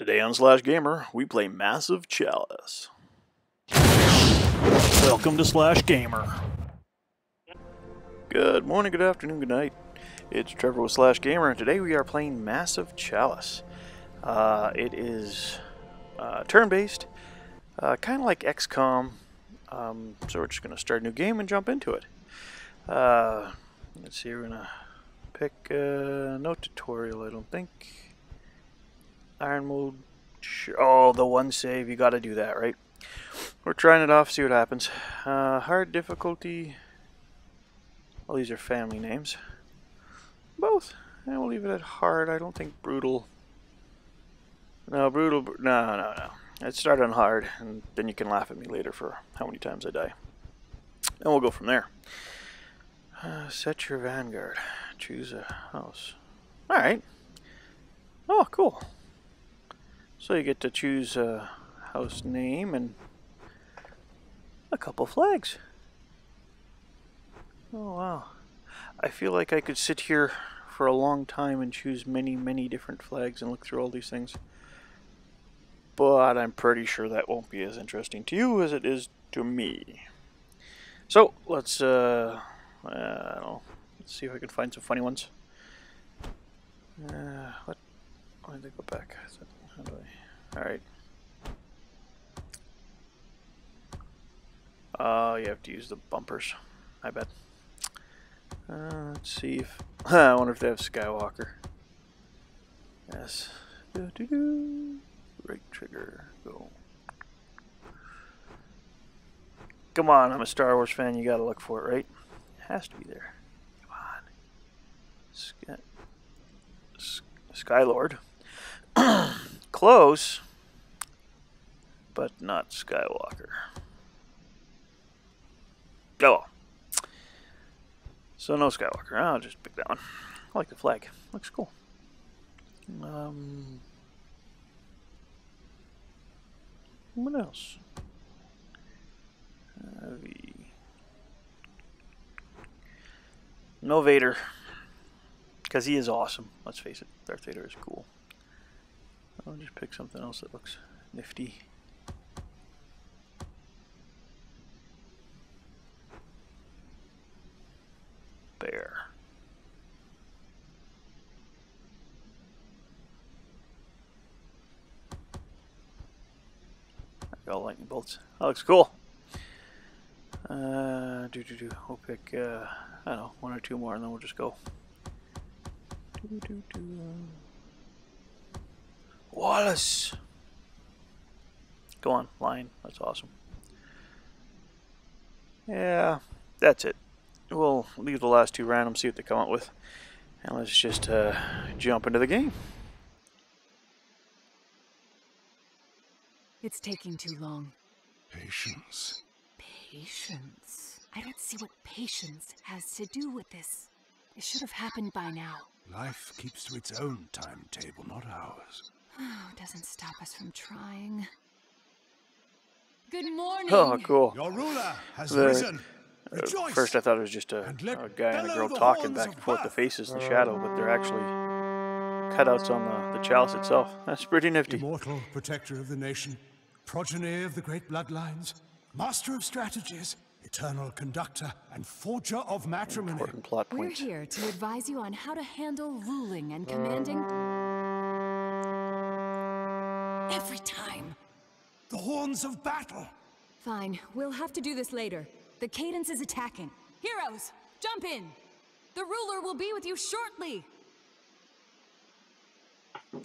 Today on Slash Gamer, we play Massive Chalice. Welcome to Slash Gamer. Good morning, good afternoon, good night. It's Trevor with Slash Gamer, and today we are playing Massive Chalice. It is turn-based, kind of like XCOM, so we're just going to start a new game and jump into it. Let's see, we're going to pick no tutorial, I don't think. Iron mode, oh, the one save, you gotta do that, right? We're trying it off, see what happens. Hard difficulty, well, these are family names. Both, and we'll leave it at hard. I don't think brutal. No, brutal, no. Let's start on hard, and then you can laugh at me later for how many times I die. And we'll go from there. Set your vanguard, choose a house. All right, oh, cool. So you get to choose a house name and a couple flags. Oh wow. I feel like I could sit here for a long time and choose many, many different flags and look through all these things. But I'm pretty sure that won't be as interesting to you as it is to me. So let's, I don't know, let's see if I can find some funny ones. What? Why did I go back? Alright. Oh, you have to use the bumpers. I bet. Let's see if... I wonder if they have Skywalker. Yes. Do-do-do. Right trigger. Go. Come on, I'm a Star Wars fan. You gotta look for it, right? It has to be there. Come on. Skylord. Close, but not Skywalker. Go. Oh. So no Skywalker. I'll just pick that one. I like the flag. Looks cool. What else? No Vader, because he is awesome. Let's face it, Darth Vader is cool. I'll just pick something else that looks nifty. Bear. I got lightning bolts. That looks cool. We'll pick, I don't know, one or two more and then we'll just go. Wallace! Go on, lion. That's awesome. Yeah, that's it. We'll leave the last two random, see what they come up with. And let's just jump into the game. It's taking too long. Patience. Patience. I don't see what patience has to do with this. It should have happened by now. Life keeps to its own timetable, not ours. Oh, it doesn't stop us from trying. Good morning. Oh, cool. Your ruler has risen. Rejoice. First, I thought it was just a guy and a girl talking back and forth. The faces in shadow, but they're actually cutouts on the chalice itself. That's pretty nifty. Immortal protector of the nation, progeny of the great bloodlines, master of strategies, eternal conductor, and forger of matrimony. Important plot point. We're here to advise you on how to handle ruling and commanding. Every time. The horns of battle. Fine, we'll have to do this later. The cadence is attacking. Heroes, jump in. The ruler will be with you shortly.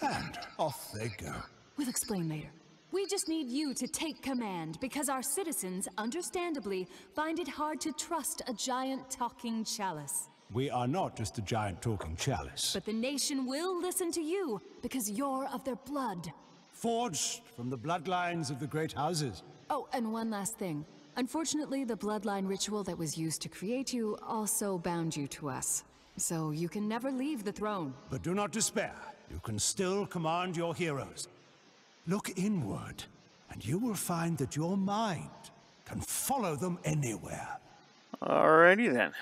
And off they go. We'll explain later. We just need you to take command because our citizens, understandably, find it hard to trust a giant talking chalice. We are not just a giant talking chalice. But the nation will listen to you because you're of their blood. Forged from the bloodlines of the great houses. Oh, and one last thing. Unfortunately, the bloodline ritual that was used to create you also bound you to us. So you can never leave the throne. But do not despair. You can still command your heroes. Look inward, and you will find that your mind can follow them anywhere. Alrighty then.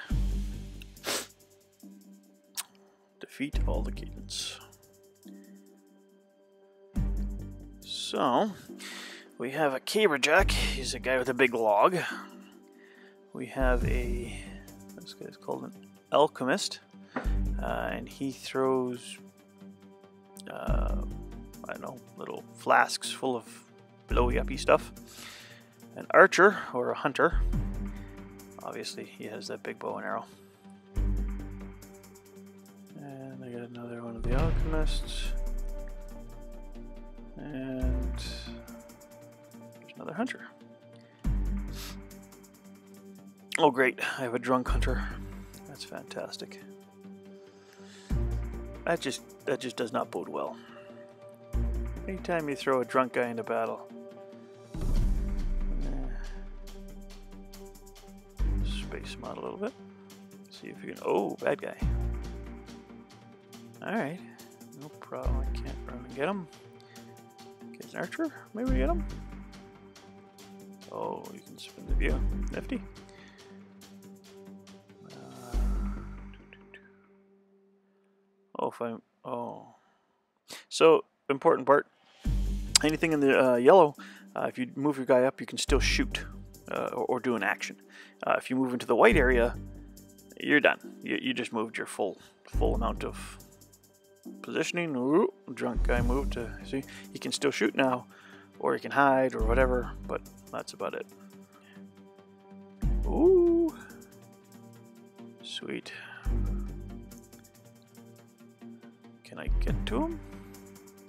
Defeat all the cadence. So, we have a caberjack. He's a guy with a big log. We have a, this guy's called an alchemist, and he throws, I don't know, little flasks full of blowy-uppy stuff. An archer, or a hunter. Obviously, he has that big bow and arrow. And I got another one of the alchemists. And there's another hunter. Oh great, I have a drunk hunter. That's fantastic. That just does not bode well. Anytime you throw a drunk guy into battle. Space him out a little bit. See if you can, oh, bad guy. Alright. No problem, I can't run and get him. An archer? Maybe we get him? Oh, you can spin the view. Nifty. Oh, if I'm... Oh. So, important part. Anything in the yellow, if you move your guy up, you can still shoot or do an action. If you move into the white area, you're done. You just moved your full amount of... positioning. Ooh, drunk guy moved to see. He can still shoot now, or he can hide, or whatever. But that's about it. Ooh, sweet. Can I get to him?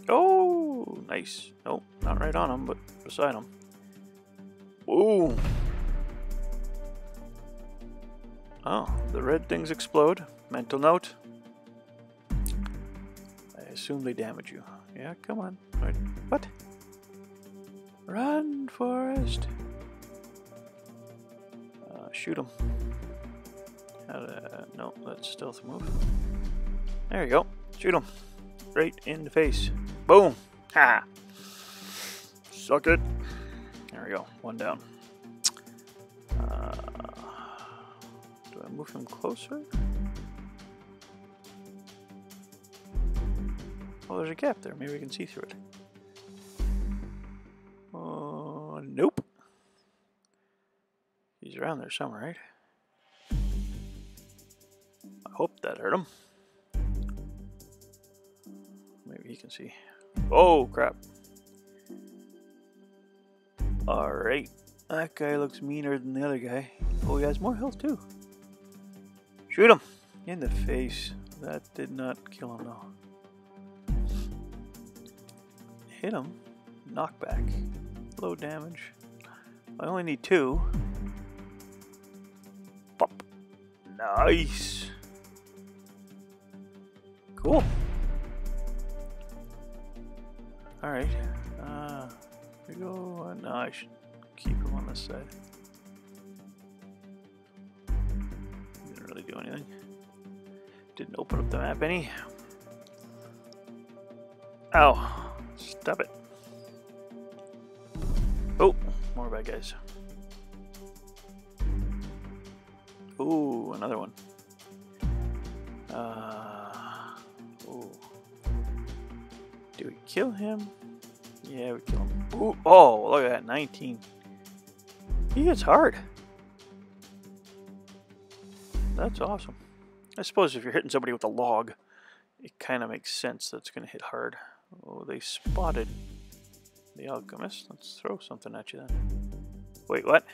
Oh, nice. Nope, not right on him, but beside him. Ooh. Oh, the red things explode. Mental note. Assume they damage you. Yeah, come on. Right. What? Run, Forest. Shoot him. No, that's stealth move. There you go. Shoot him. Right in the face. Boom. Ha. Suck it. There we go. One down. Do I move him closer? Oh, there's a gap there. Maybe we can see through it. Oh, nope. He's around there somewhere, right? I hope that hurt him. Maybe he can see. Oh, crap. Alright. That guy looks meaner than the other guy. Oh, he has more health, too. Shoot him! In the face. That did not kill him, though. Hit him, knockback, low damage. I only need two. Pop, nice, cool. All right, we go. No, I should keep him on this side. Didn't really do anything. Didn't open up the map any. Ow. Stop it. Oh, more bad guys. Ooh, another one. Ooh. Do we kill him? Yeah, we kill him. Ooh, oh, look at that, 19. He gets hard. That's awesome. I suppose if you're hitting somebody with a log, it kind of makes sense that's going to hit hard. Oh, they spotted the alchemist. Let's throw something at you then. Wait, what?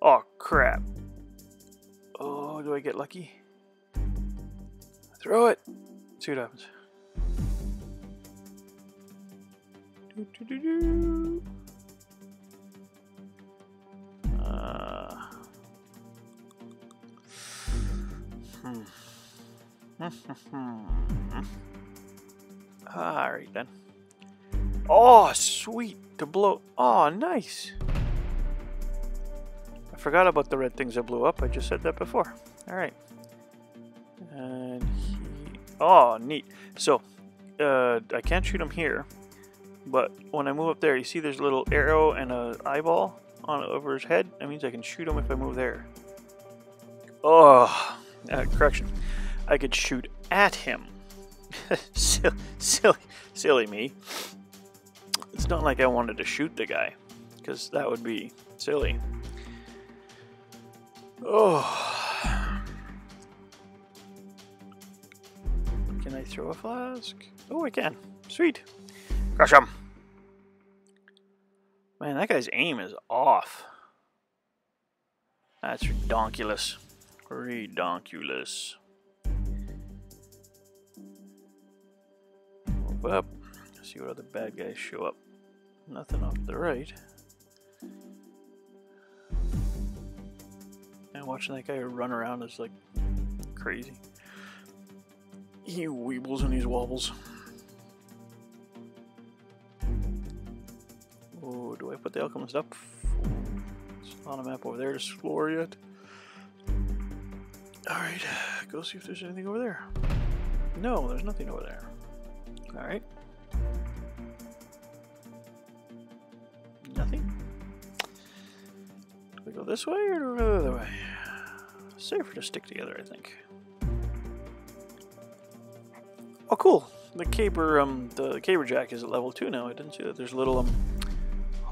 Oh, crap. Oh, do I get lucky? Throw it. Let's see what happens. Alright then. Oh, sweet to blow. Oh, nice. I forgot about the red things that blew up. I just said that before. Alright. And he... Oh, neat. So, I can't shoot him here. But when I move up there, you see there's a little arrow and an eyeball on over his head. That means I can shoot him if I move there. Oh, correction. I could shoot at him. Silly me. It's not like I wanted to shoot the guy, because that would be silly. Oh. Can I throw a flask? Oh, I can. Sweet. Crush him. Man, that guy's aim is off. That's redonkulous. Redonkulous. Move up. See what other bad guys show up. Nothing off to the right. And watching that guy run around is like crazy. He weebles and he wobbles. Oh, do I put the alchemist up? It's on a map over there to explore yet. Alright, go see if there's anything over there. No, there's nothing over there. Alright. Nothing. Do we go this way or do we go the other way? Safer to stick together, I think. Oh, cool. The caberjack is at level 2 now. I didn't see that. There's a little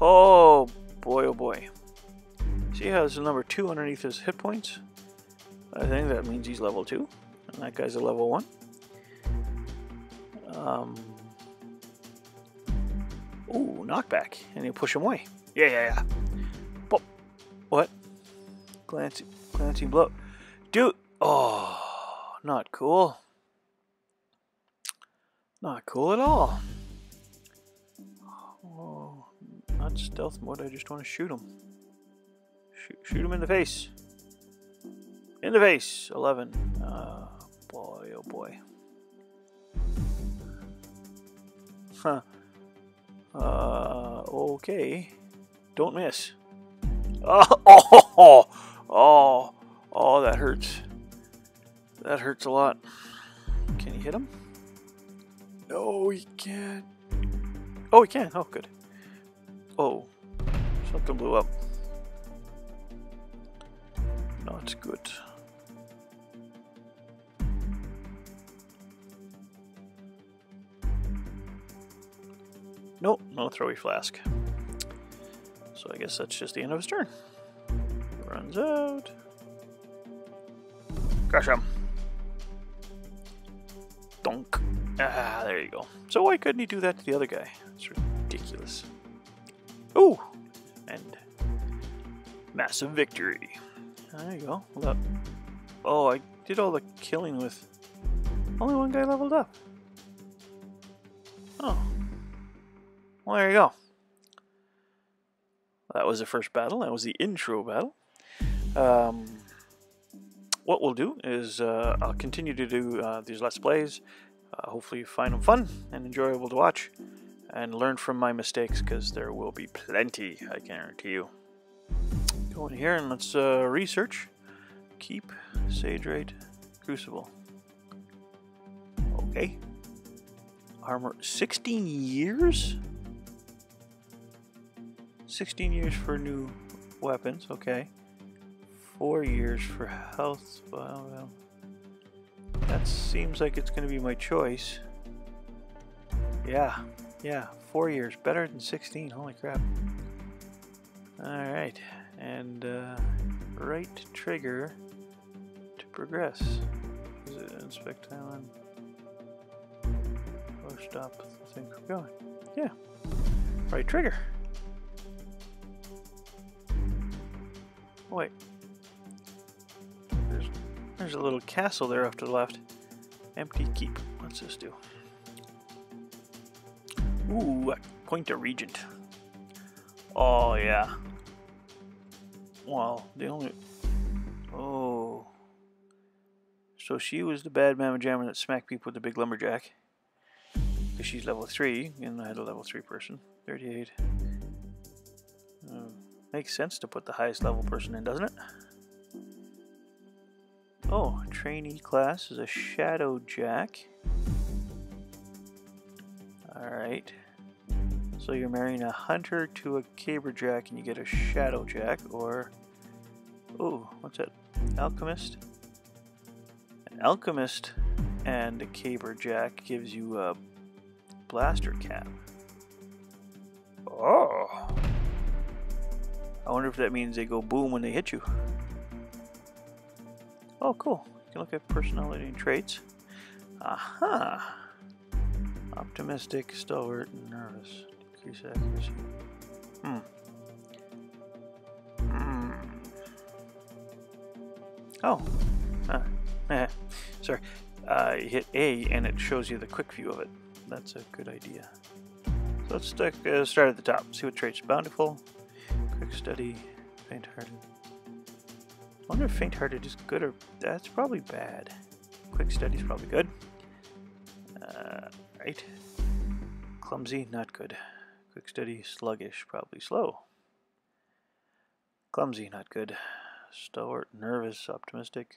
Oh boy, oh boy. See how there's a number 2 underneath his hit points? I think that means he's level 2, and that guy's a level 1. Ooh, knockback, and he'll push him away. Yeah, yeah, yeah. Pop. What? Glancing blow. Dude. Oh, not cool. Not cool at all. Oh, not stealth mode. I just want to shoot him. Shoot him in the face. In the face, 11. Boy, oh boy. Huh. Okay. Don't miss. Oh, that hurts. That hurts a lot. Can he hit him? No, he can't. Oh, he can. Oh, good. Oh, something blew up. Not good. Nope, no throwy flask. So I guess that's just the end of his turn. Runs out. Crush him. Donk. Ah, there you go. So why couldn't he do that to the other guy? It's ridiculous. Ooh! And massive victory. There you go. Hold up. Oh, I did all the killing with only one guy leveled up. Oh. Well, there you go. That was the first battle. That was the intro battle. What we'll do is I'll continue to do these Let's Plays. Hopefully you find them fun and enjoyable to watch. And learn from my mistakes, because there will be plenty, I guarantee you. Go in here and let's research. Keep, Sage Raid, Crucible. Okay. Armor, 16 years? 16 years for new weapons, okay. 4 years for health, well, that seems like it's gonna be my choice. Yeah, 4 years, better than 16, holy crap. Alright, and right trigger to progress. Is it inspect island? Or stop the thing from going. Yeah, right trigger. Wait, there's a little castle there off to the left. Empty keep. What's this do? Ooh, point to regent. Oh yeah. Well, the only. Oh. So she was the bad mamma jamma that smacked people with the big lumberjack. Because she's level 3, and I had a level 3 person. 38. Makes sense to put the highest level person in, doesn't it? Oh, trainee class is a shadow jack. Alright. So you're marrying a hunter to a caberjack and you get a shadow jack, or... Oh, what's that? Alchemist? An alchemist and a caberjack gives you a blaster cap. Oh. I wonder if that means they go boom when they hit you. Oh, cool. You can look at personality and traits. Aha. Optimistic, stalwart, and nervous. Decrease accuracy. Oh. Sorry. You hit A and it shows you the quick view of it. That's a good idea. So let's start at the top. See what traits. Bountiful, quick, steady, faint-hearted. I wonder if faint-hearted is good or... That's probably bad. Quick, steady is probably good. Right. Clumsy, not good. Quick, steady, sluggish, probably slow. Clumsy, not good. Stalwart, nervous, optimistic.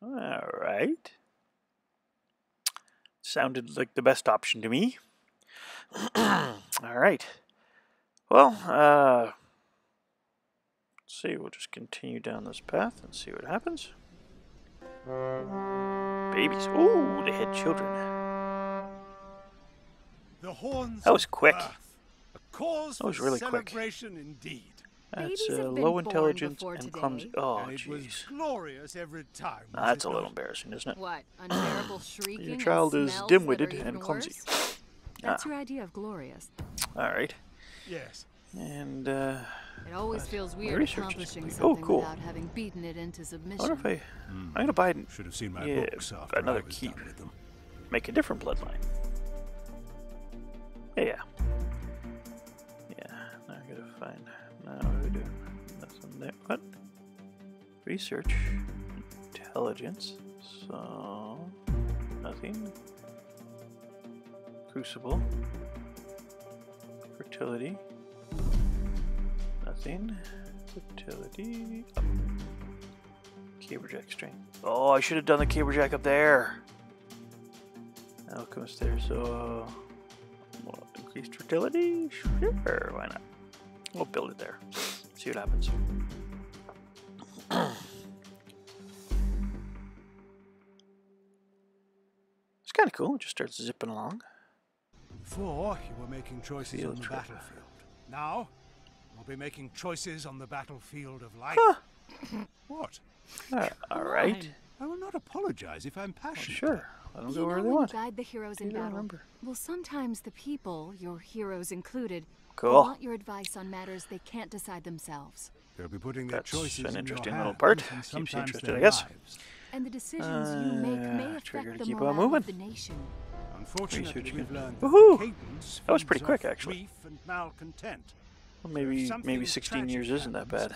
All right. Sounded like the best option to me. All right. Well, let's see. We'll just continue down this path and see what happens. Babies. Ooh, they had children. The horns. That was quick. That was really quick. Indeed. That's low intelligence and clumsy. Oh, jeez. That's a little embarrassing, isn't it? What, unbearable shrieking? Your child is dim-witted and clumsy. That's your idea of glorious. All right. Yes. And it always feels weird accomplishing something without having beaten it into submission. I wonder if I'm gonna buy another key. Make a different bloodline. Yeah. Yeah. Now I gotta find. What? Research, intelligence, so nothing. Crucible, fertility, nothing. Fertility, up. Caberjack string. Oh, I should have done the caberjack up there. Alchemist there, so well, increased fertility? Sure, why not? We'll build it there. See what happens. It's kind of cool. It just starts zipping along. Before, you were making choices on the battlefield. Now, we'll be making choices on the battlefield of life. Huh. What? All right. I will not apologize if I'm passionate. Sure. Let them go where they want. Guide the heroes in battle. Remember. Well, sometimes the people, your heroes included, want your advice on matters they can't decide themselves. They'll be putting their choices in your hands. That's an interesting little part. Keeps you interested, I guess. And the decisions you make may affect the morale of the nation. Unfortunately, we've learned that cadence. That was pretty quick, actually. Well, maybe 16 years isn't that bad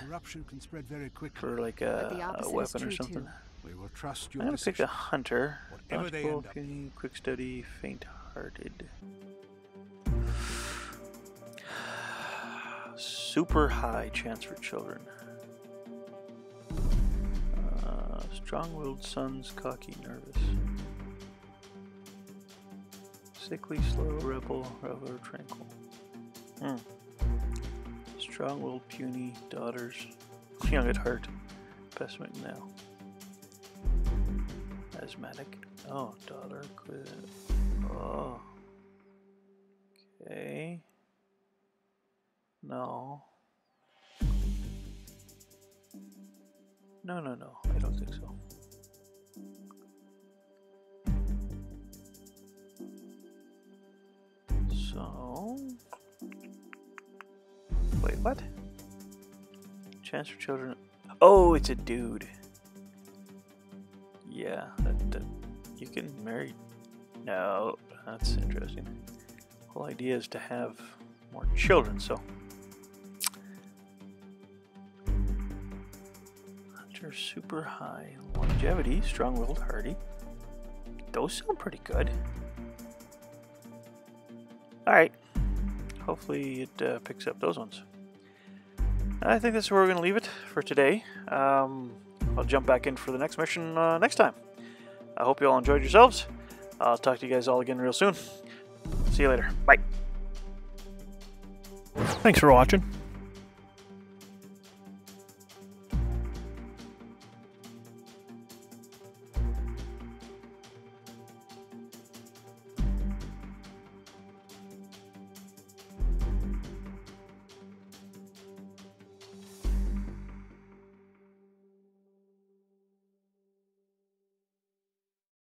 for like a weapon or something. I'm gonna pick a hunter. Quick, steady, faint-hearted. Super high chance for children. Strong-willed sons, cocky, nervous. Sickly, slow, rebel, reveler, tranquil. Strong-willed, puny, daughters, young at heart, pessimist now. Asthmatic. Oh, daughter, quit. Oh. Okay. No. No. I don't think so. So... Wait, what? Chance for children... Oh, it's a dude. Yeah, that you can marry... No, that's interesting. The whole idea is to have more children, so... Super high longevity, strong-willed, hardy. Those sound pretty good. All right. Hopefully it picks up those ones. I think that's where we're going to leave it for today. I'll jump back in for the next mission next time. I hope you all enjoyed yourselves. I'll talk to you guys all again real soon. See you later. Bye. Thanks for watching.